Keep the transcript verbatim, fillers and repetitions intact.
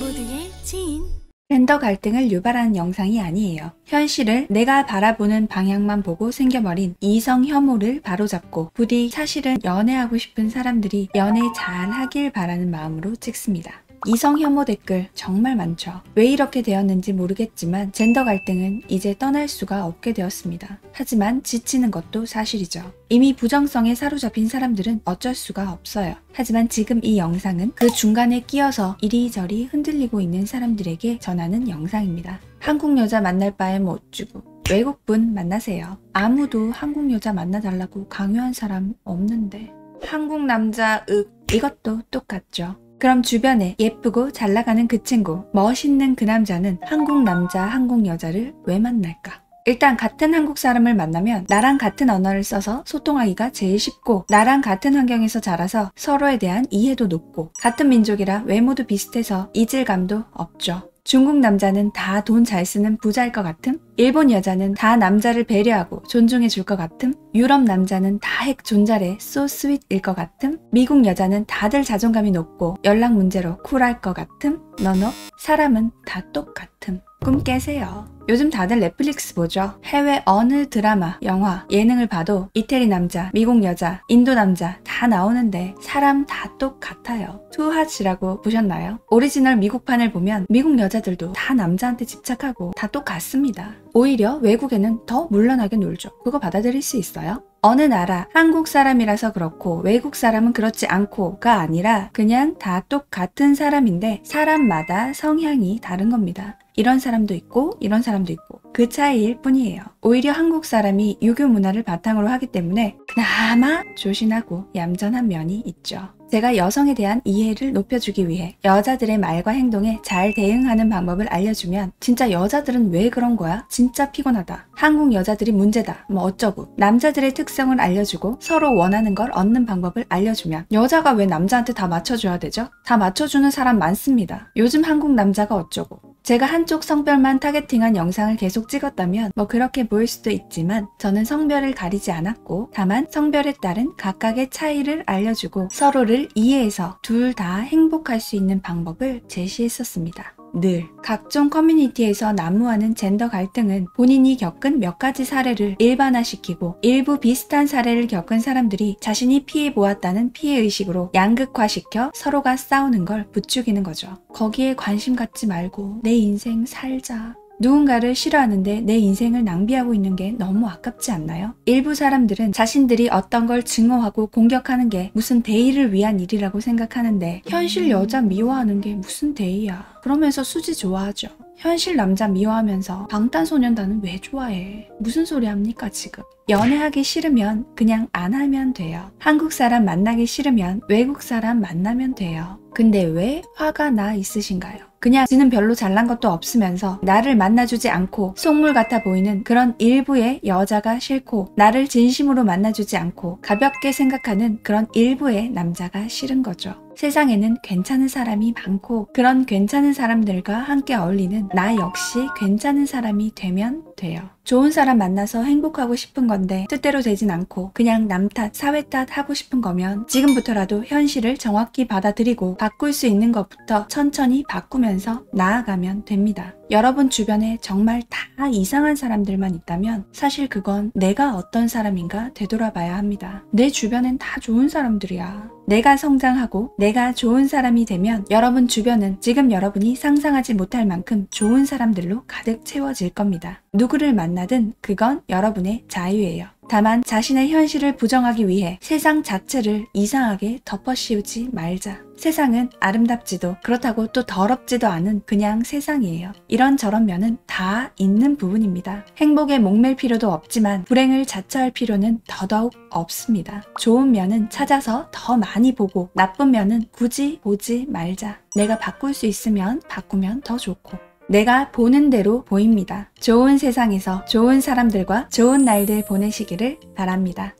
모두의 지인. 젠더 갈등을 유발하는 영상이 아니에요. 현실을 내가 바라보는 방향만 보고 생겨버린 이성 혐오를 바로잡고 부디 사실은 연애하고 싶은 사람들이 연애 잘 하길 바라는 마음으로 찍습니다. 이성 혐오 댓글 정말 많죠. 왜 이렇게 되었는지 모르겠지만 젠더 갈등은 이제 떠날 수가 없게 되었습니다. 하지만 지치는 것도 사실이죠. 이미 부정성에 사로잡힌 사람들은 어쩔 수가 없어요. 하지만 지금 이 영상은 그 중간에 끼어서 이리저리 흔들리고 있는 사람들에게 전하는 영상입니다. 한국 여자 만날 바엔 못 주고 외국분 만나세요. 아무도 한국 여자 만나달라고 강요한 사람 없는데. 한국 남자 윽, 이것도 똑같죠. 그럼 주변에 예쁘고 잘나가는 그 친구, 멋있는 그 남자는 한국 남자, 한국 여자를 왜 만날까? 일단 같은 한국 사람을 만나면 나랑 같은 언어를 써서 소통하기가 제일 쉽고, 나랑 같은 환경에서 자라서 서로에 대한 이해도 높고, 같은 민족이라 외모도 비슷해서 이질감도 없죠. 중국 남자는 다 돈 잘 쓰는 부자일 것 같음? 일본 여자는 다 남자를 배려하고 존중해 줄 것 같음? 유럽 남자는 다 핵 존잘해 so sweet일 것 같음? 미국 여자는 다들 자존감이 높고 연락 문제로 쿨할 것 같음? 너너 사람은 다 똑같음. 꿈 깨세요. 요즘 다들 넷플릭스 보죠. 해외 어느 드라마, 영화, 예능을 봐도 이태리 남자, 미국 여자, 인도 남자 다 나오는데 사람 다 똑같아요. 투하치라고 보셨나요? 오리지널 미국판을 보면 미국 여자들도 다 남자한테 집착하고 다 똑같습니다. 오히려 외국에는 더 물러나게 놀죠. 그거 받아들일 수 있어요? 어느 나라, 한국 사람이라서 그렇고 외국 사람은 그렇지 않고가 아니라 그냥 다 똑같은 사람인데 사람마다 성향이 다른 겁니다. 이런 사람도 있고 이런 사람도 있고 그 차이일 뿐이에요. 오히려 한국 사람이 유교 문화를 바탕으로 하기 때문에 그나마 조신하고 얌전한 면이 있죠. 제가 여성에 대한 이해를 높여주기 위해 여자들의 말과 행동에 잘 대응하는 방법을 알려주면 진짜 여자들은 왜 그런 거야? 진짜 피곤하다. 한국 여자들이 문제다. 뭐 어쩌고. 남자들의 특성을 알려주고 서로 원하는 걸 얻는 방법을 알려주면 여자가 왜 남자한테 다 맞춰줘야 되죠? 다 맞춰주는 사람 많습니다. 요즘 한국 남자가 어쩌고. 제가 한쪽 성별만 타겟팅한 영상을 계속 찍었다면 뭐 그렇게 보일 수도 있지만 저는 성별을 가리지 않았고 다만 성별에 따른 각각의 차이를 알려주고 서로를 이해해서 둘 다 행복할 수 있는 방법을 제시했었습니다. 늘 각종 커뮤니티에서 난무하는 젠더 갈등은 본인이 겪은 몇 가지 사례를 일반화시키고 일부 비슷한 사례를 겪은 사람들이 자신이 피해보았다는 피해의식으로 양극화시켜 서로가 싸우는 걸 부추기는 거죠. 거기에 관심 갖지 말고 내 인생 살자. 누군가를 싫어하는데 내 인생을 낭비하고 있는 게 너무 아깝지 않나요? 일부 사람들은 자신들이 어떤 걸 증오하고 공격하는 게 무슨 대의를 위한 일이라고 생각하는데 현실 여자 미워하는 게 무슨 대의야. 그러면서 수지 좋아하죠. 현실 남자 미워하면서 방탄소년단은 왜 좋아해? 무슨 소리 합니까 지금? 연애하기 싫으면 그냥 안 하면 돼요. 한국 사람 만나기 싫으면 외국 사람 만나면 돼요. 근데 왜 화가 나 있으신가요? 그냥 지는 별로 잘난 것도 없으면서 나를 만나주지 않고 속물 같아 보이는 그런 일부의 여자가 싫고 나를 진심으로 만나주지 않고 가볍게 생각하는 그런 일부의 남자가 싫은 거죠. 세상에는 괜찮은 사람이 많고 그런 괜찮은 사람들과 함께 어울리는 나 역시 괜찮은 사람이 되면 돼요. 좋은 사람 만나서 행복하고 싶은 건데 뜻대로 되진 않고 그냥 남 탓, 사회 탓 하고 싶은 거면 지금부터라도 현실을 정확히 받아들이고 바꿀 수 있는 것부터 천천히 바꾸면서 나아가면 됩니다. 여러분 주변에 정말 다 이상한 사람들만 있다면 사실 그건 내가 어떤 사람인가 되돌아봐야 합니다. 내 주변엔 다 좋은 사람들이야. 내가 성장하고 내가 좋은 사람이 되면 여러분 주변은 지금 여러분이 상상하지 못할 만큼 좋은 사람들로 가득 채워질 겁니다. 누구를 만나든 그건 여러분의 자유예요. 다만 자신의 현실을 부정하기 위해 세상 자체를 이상하게 덮어씌우지 말자. 세상은 아름답지도 그렇다고 또 더럽지도 않은 그냥 세상이에요. 이런저런 면은 다 있는 부분입니다. 행복에 목맬 필요도 없지만 불행을 자처할 필요는 더더욱 없습니다. 좋은 면은 찾아서 더 많이 보고 나쁜 면은 굳이 보지 말자. 내가 바꿀 수 있으면 바꾸면 더 좋고. 내가 보는 대로 보입니다. 좋은 세상에서 좋은 사람들과 좋은 날들 보내시기를 바랍니다.